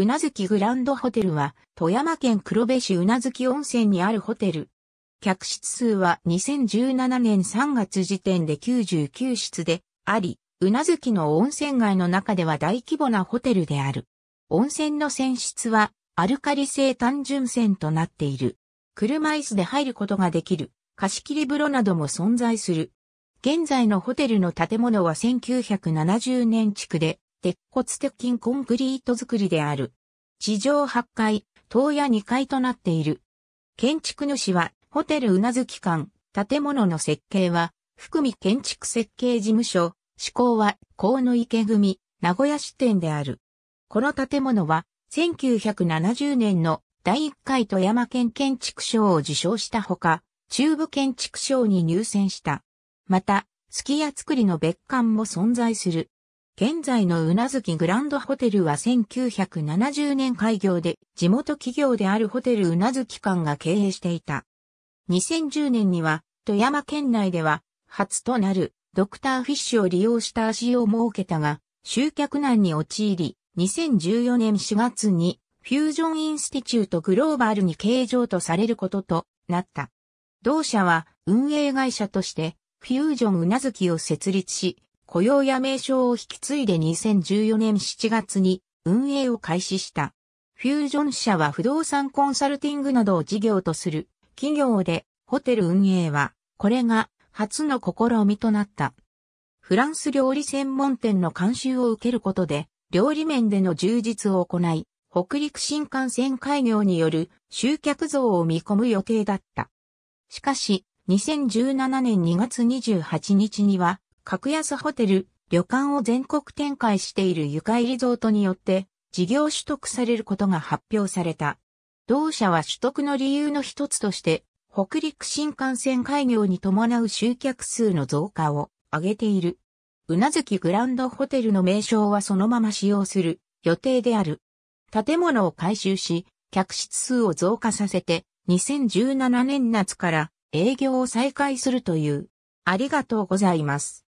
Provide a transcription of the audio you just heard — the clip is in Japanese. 宇奈月グランドホテルは、富山県黒部市宇奈月温泉にあるホテル。客室数は2017年3月時点で99室であり、宇奈月の温泉街の中では大規模なホテルである。温泉の泉質は、アルカリ性単純泉となっている。車椅子で入ることができる、貸切風呂なども存在する。現在のホテルの建物は1970年築で、鉄骨鉄筋コンクリート造りである。地上8階、棟屋2階となっている。建築主は、ホテル宇奈月館、建物の設計は、福見建築設計事務所、施工は、河野池組、名古屋支店である。この建物は、1970年の第1回富山県建築賞を受賞したほか、中部建築賞に入選した。また、数寄屋造りの別館も存在する。現在の宇奈月グランドホテルは1970年開業で、地元企業であるホテル宇奈月館が経営していた。2010年には、富山県内では、初となるドクターフィッシュを利用した足湯を設けたが、集客難に陥り、2014年4月に、フュージョンインスティチュートグローバルに経営譲渡されることとなった。同社は、運営会社として、フュージョン宇奈月を設立し、雇用や名称を引き継いで2014年7月に運営を開始した。フュージョン社は不動産コンサルティングなどを事業とする企業で、ホテル運営は、これが初の試みとなった。フランス料理専門店の監修を受けることで、料理面での充実を行い、北陸新幹線開業による集客増を見込む予定だった。しかし、2017年2月28日には、格安ホテル、旅館を全国展開しているゆかいリゾートによって、事業取得されることが発表された。同社は取得の理由の一つとして、北陸新幹線開業に伴う集客数の増加を挙げている。宇奈月グランドホテルの名称はそのまま使用する予定である。建物を改修し、客室数を増加させて、2017年夏から営業を再開するという。ありがとうございます。